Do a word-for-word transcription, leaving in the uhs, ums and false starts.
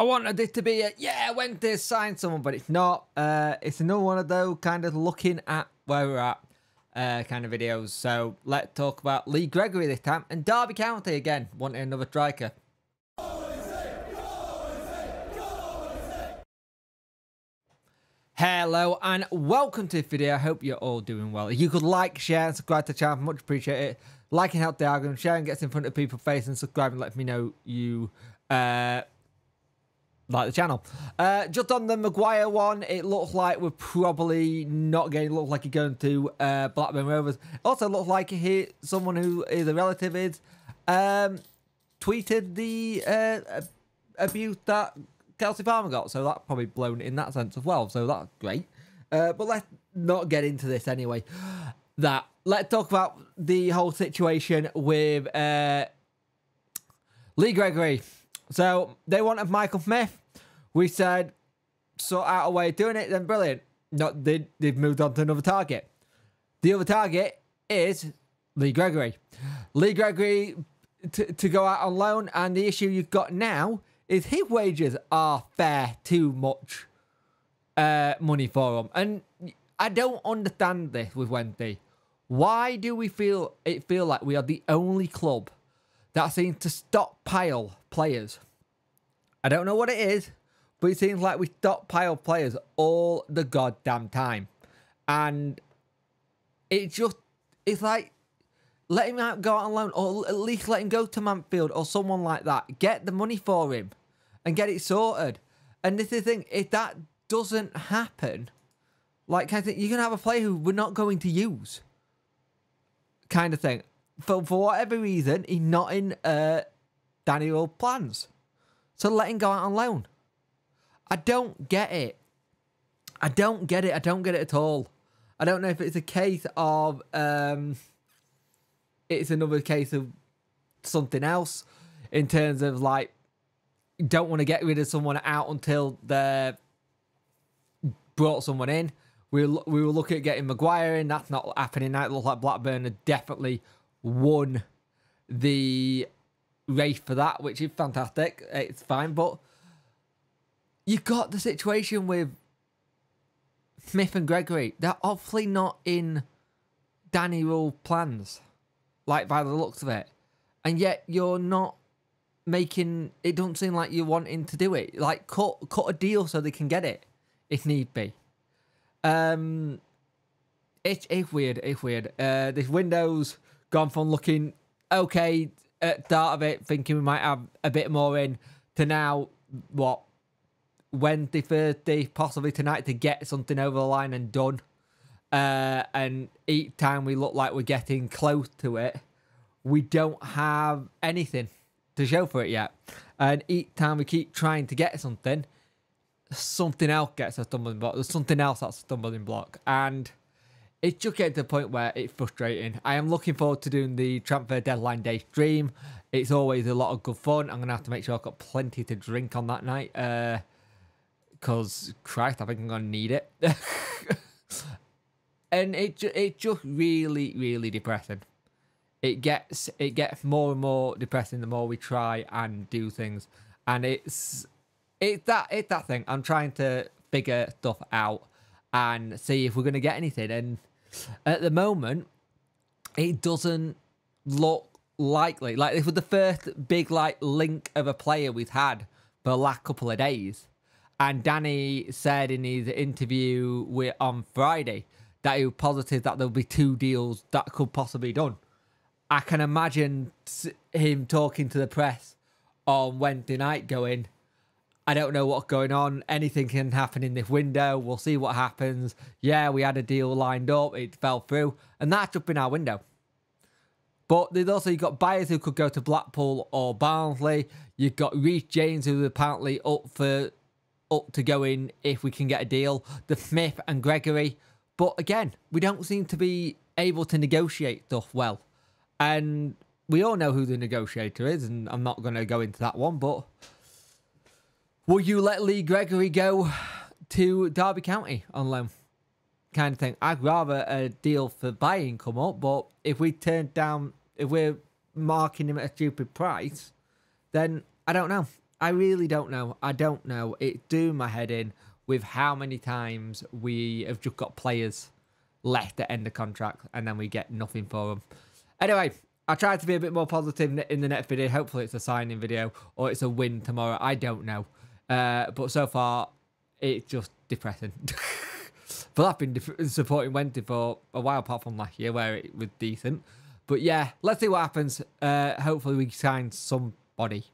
I wanted it to be a, yeah, went to sign someone, but it's not. Uh, it's another one of those kind of looking at where we're at uh, kind of videos. So let's talk about Lee Gregory this time, and Derby County again, wanting another striker. Hello and welcome to this video. I hope you're all doing well. If you could like, share and subscribe to the channel, much appreciate it. Liking helps the algorithm, sharing gets in front of people's face, and subscribing lets me know you uh, like the channel. Uh, just on the Maguire one, it looks like we're probably not going to look like you're going to uh, Blackburn Rovers. Also looks like he, someone who is a relative is um, tweeted the uh, abuse that Kelsey Palmer got, so that's probably blown in that sense as well, so that's great. Uh, but let's not get into this anyway. That let's talk about the whole situation with uh, Lee Gregory. So they wanted Michael Smith. We said sort out a way of doing it, then brilliant. No, they, they've moved on to another target. The other target is Lee Gregory. Lee Gregory t to go out on loan, and the issue you've got now is his wages are fair too much uh, money for him. And I don't understand this with Wendy. Why do we feel it feel like we are the only club that seems to stockpile players? I don't know what it is, but it seems like we stockpile players all the goddamn time. And it just, it's like, let him out, go out on loan, or at least let him go to Manfield or someone like that. Get the money for him and get it sorted. And this is the thing, if that doesn't happen, like, kind of thing, you're going to have a player who we're not going to use, kind of thing. For, for whatever reason, he's not in uh, Danny Rule plans. So let him go out on loan. I don't get it. I don't get it. I don't get it at all. I don't know if it's a case of um, it's another case of something else in terms of, like, don't want to get rid of someone out until they're brought someone in. We were, we were looking at getting Maguire in. That's not happening now. It looks like Blackburn had definitely won the race for that, which is fantastic. It's fine. But you've got the situation with Smith and Gregory. They're obviously not in Danny Rule plans, like, by the looks of it. And yet you're not making... It doesn't seem like you're wanting to do it. Like, cut, cut a deal so they can get it, if need be. Um, it, it's weird, it's weird. Uh, this window's gone from looking okay at the start of it, thinking we might have a bit more in, to now, what, Wednesday, Thursday, possibly tonight, to get something over the line and done. Uh, and each time we look like we're getting close to it, we don't have anything to show for it yet. And each time we keep trying to get something, something else gets a stumbling block. There's something else that's a stumbling block. And it's just getting to the point where it's frustrating. I am looking forward to doing the transfer deadline day stream. It's always a lot of good fun. I'm going to have to make sure I've got plenty to drink on that night. Because, uh, Christ, I think I'm going to need it. And it ju it just really, really depressing. It gets it gets more and more depressing the more we try and do things. And it's it's that it's that thing. I'm trying to figure stuff out and see if we're gonna get anything. And at the moment, it doesn't look likely. Like, this was the first big, like, link of a player we've had for the last couple of days. And Danny said in his interview with on Friday that he was positive that there'll be two deals that could possibly be done. I can imagine him talking to the press on Wednesday night going, I don't know what's going on. Anything can happen in this window. We'll see what happens. Yeah, we had a deal lined up. It fell through. And that's up in our window. But there's also, you've got buyers who could go to Blackpool or Barnsley. You've got Rhys James, who's apparently up, for, up to go in if we can get a deal. The Smith and Gregory... But again, we don't seem to be able to negotiate stuff well. And we all know who the negotiator is, and I'm not going to go into that one, but will you let Lee Gregory go to Derby County on loan? Kind of thing. I'd rather a deal for buying come up, but if we turn down, if we're marking him at a stupid price, then I don't know. I really don't know. I don't know. It do my head in with how many times we have just got players left at end of contract and then we get nothing for them. Anyway, I tried to be a bit more positive in the next video. Hopefully it's a signing video or it's a win tomorrow. I don't know. Uh, but so far, it's just depressing. But I've been supporting Wendy for a while, apart from last year where it was decent. But yeah, let's see what happens. Uh, hopefully we sign somebody.